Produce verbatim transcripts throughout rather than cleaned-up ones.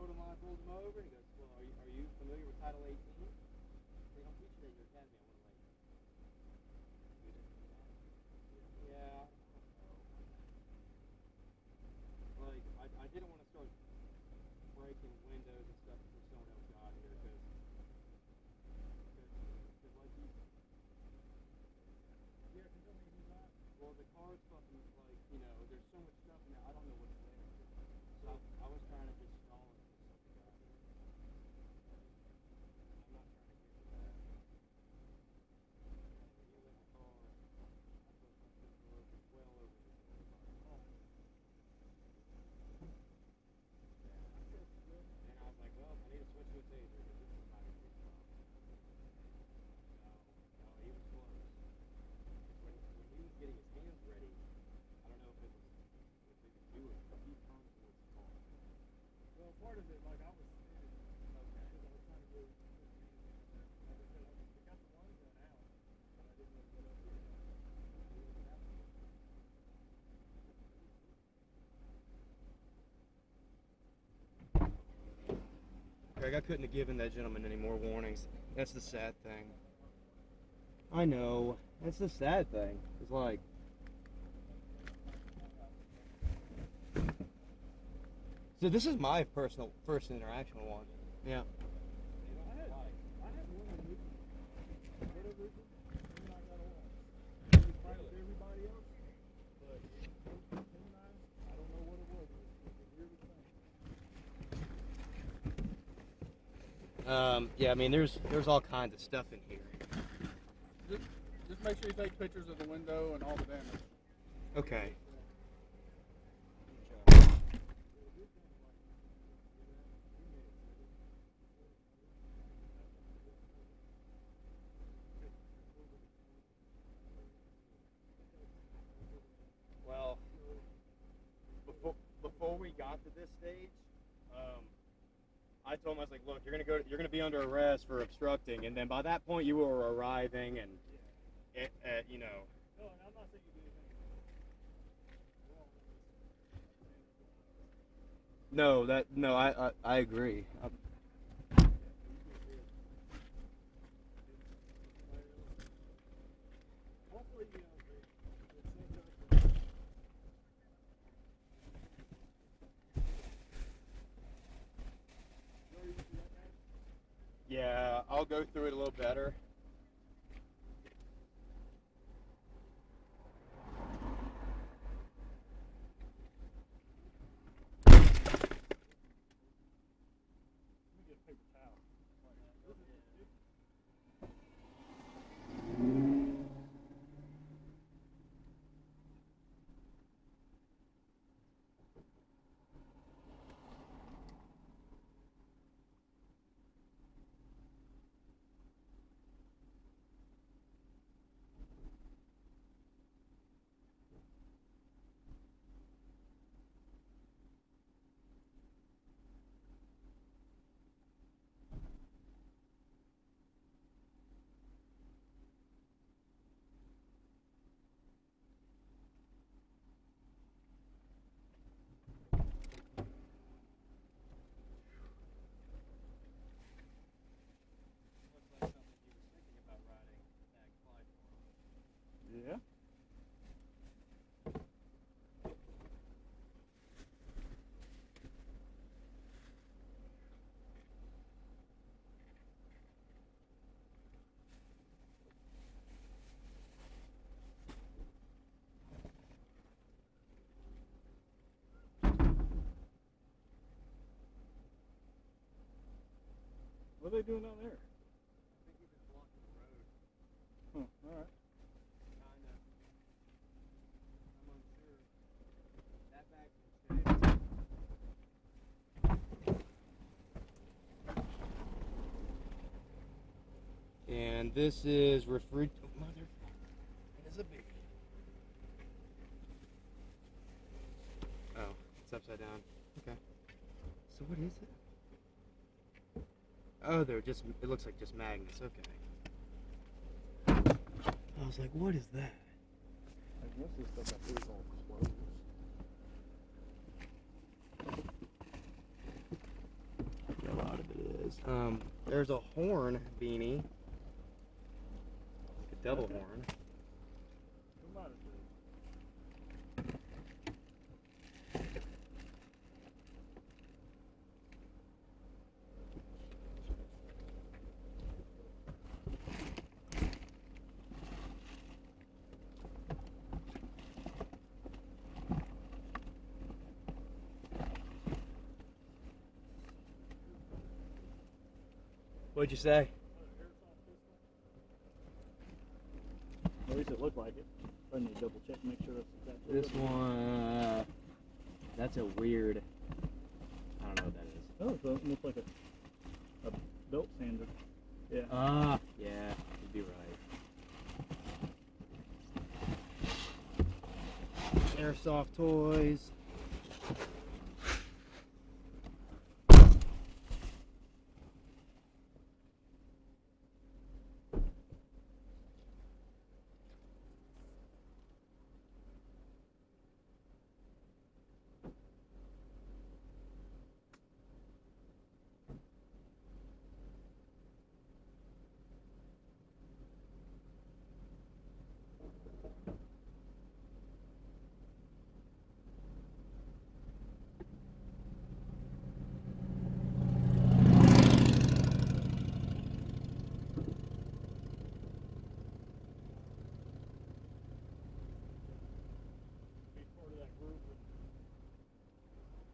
go to him, I rolled him over, and he goes, well, are you, are you familiar with Title eighteen? They don't teach it at your academy, I want to like, yeah, like, I, I didn't want to start breaking windows and stuff before someone else got here, because, because, like, he's, yeah, because I mean, he's not, well, the car's fucking, like, you know, there's so much stuff in there, I don't know what's there. So I was trying to just stall it for something out here. I'm not trying to get to that. When you in the car, I put my finger over well over the door of my car. And I was like, well, I need to switch to a taser because this is not going to be a problem. No, no, he was close. When, when he was getting his hands ready, I don't know if it was, if they could do it, but he turned. Well, part of it, like, I was standing, okay, because I was trying to go, like I said, I got the one gun out, but I didn't really get up here. Greg, I couldn't have given that gentleman any more warnings. That's the sad thing. I know. That's the sad thing. It's like... So this is my personal first interaction with one. Yeah. Um, yeah, I mean, there's there's all kinds of stuff in here. Just, just make sure you take pictures of the window and all the damage. Okay. Got to this stage, um, I told him, I was like, look, you're gonna go, you're gonna be under arrest for obstructing, and then by that point you were arriving, and yeah. it, uh, you know. No, and I'm not saying you did anything. No, that no, I I, I agree. I'm, Yeah, I'll go through it a little better. Let me get a paper towel. Yeah. What are they doing out there? I think he's just blocking the road. Huh, all right. And this is refrigerator. Oh, mother. It is a big. Oh, it's upside down. Okay. So what is it? Oh, they're just. It looks like just magnets. Okay. I was like, what is that? I guess this stuff up here is all closed. Um, there's a horn beanie. A double okay. horn. What'd you say? At least it looked like it. I need to double check and make sure that's exactly. This one, uh, that's a weird. I don't know what that is. Oh, so it looks like a, a belt sander. Yeah. Ah, uh, yeah, you'd be right. Airsoft toys.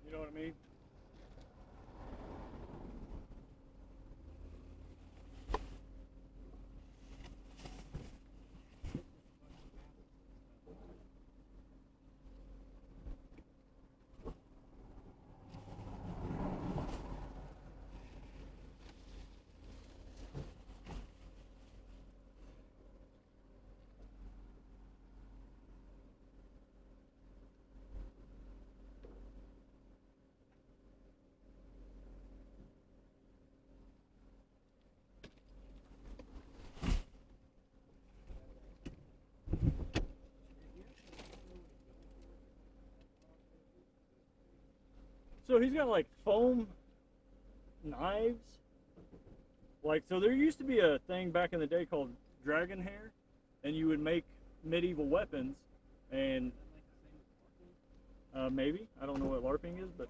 You know what I mean? So he's got like foam knives. Like, so there used to be a thing back in the day called dragon hair, and you would make medieval weapons, and uh, maybe, I don't know what LARPing is, but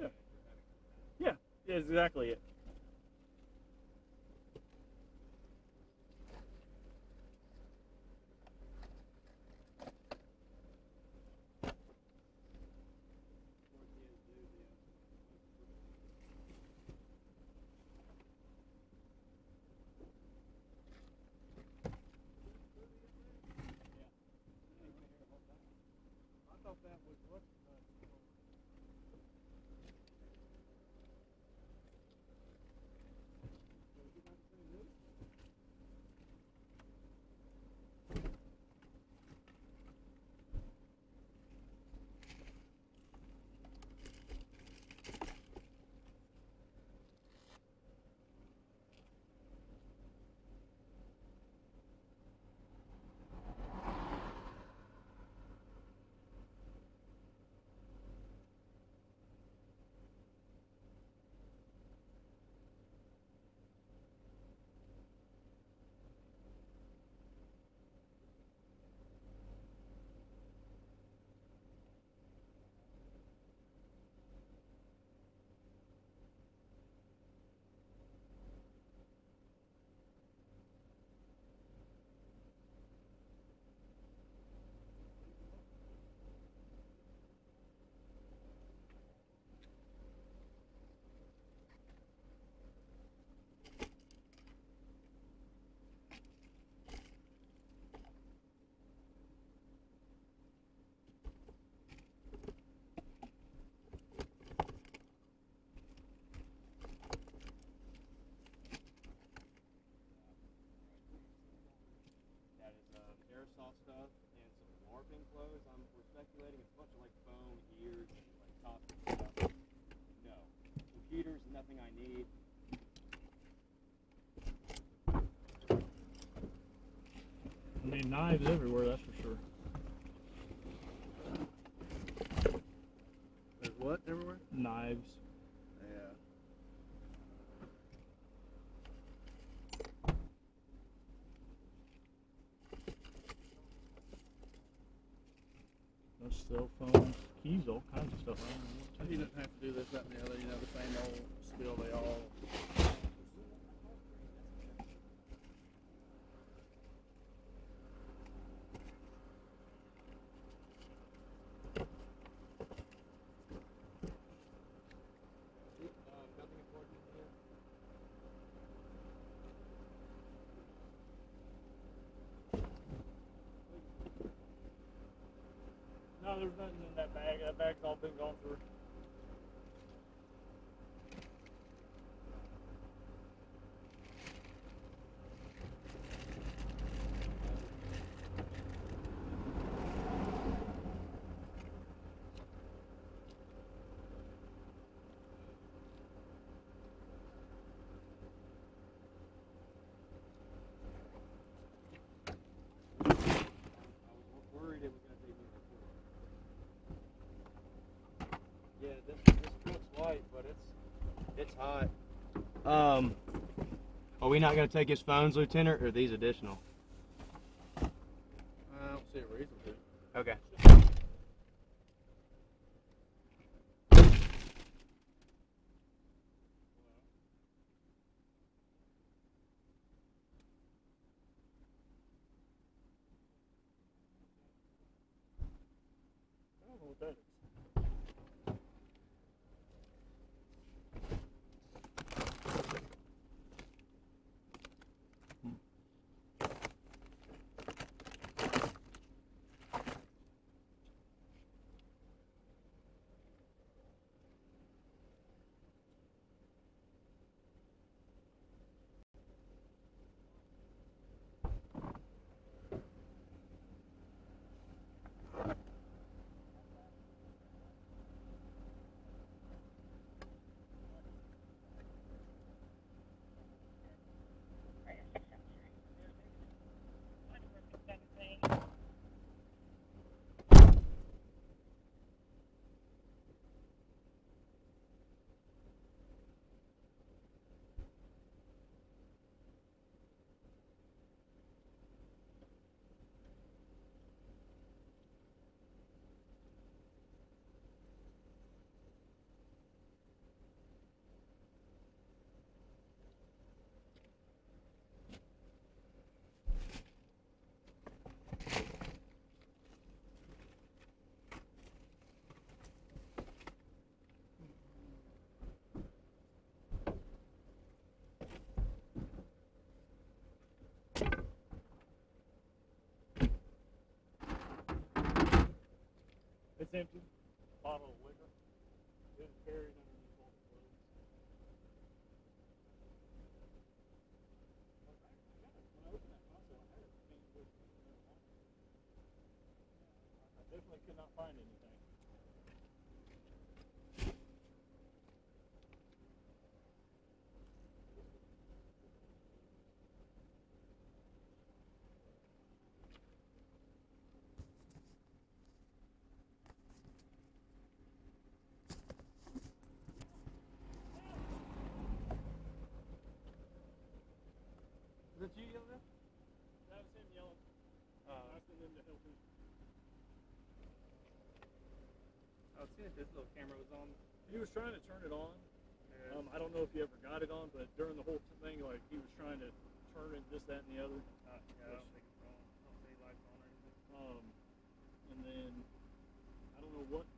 yeah, yeah, yeah, exactly it. Soft stuff and some LARPing clothes. I'm we're speculating it's a bunch of like foam, ears, and like costume stuff. No. Computers, nothing I need. I mean, knives everywhere, that's for sure. There's what everywhere? knives. Yeah. No cell phones, keys, all kinds of stuff. I don't know what you didn't have to do this, that, and the other. You know, the same old spiel they all. No, there's nothing in that bag. That bag's all been gone through. This, this looks white, but it's it's hot. Um, are we not going to take his phones, Lieutenant, or are these additional? I don't see a reason to. Okay. It's empty. Bottle of liquor. It's buried underneath all the clothes. When I opened that bottle, I had a big liquor. I definitely could not find anything. Is that you yelling? That was him yelling. Uh, I was him to help him. I was seeing if this little camera was on. He was trying to turn it on. Yeah. Um, I don't know if he ever got it on, but during the whole thing, like he was trying to turn it this, that, and the other. Uh, yeah, I don't think it's on. I don't see lights on or anything. Um, and then I don't know what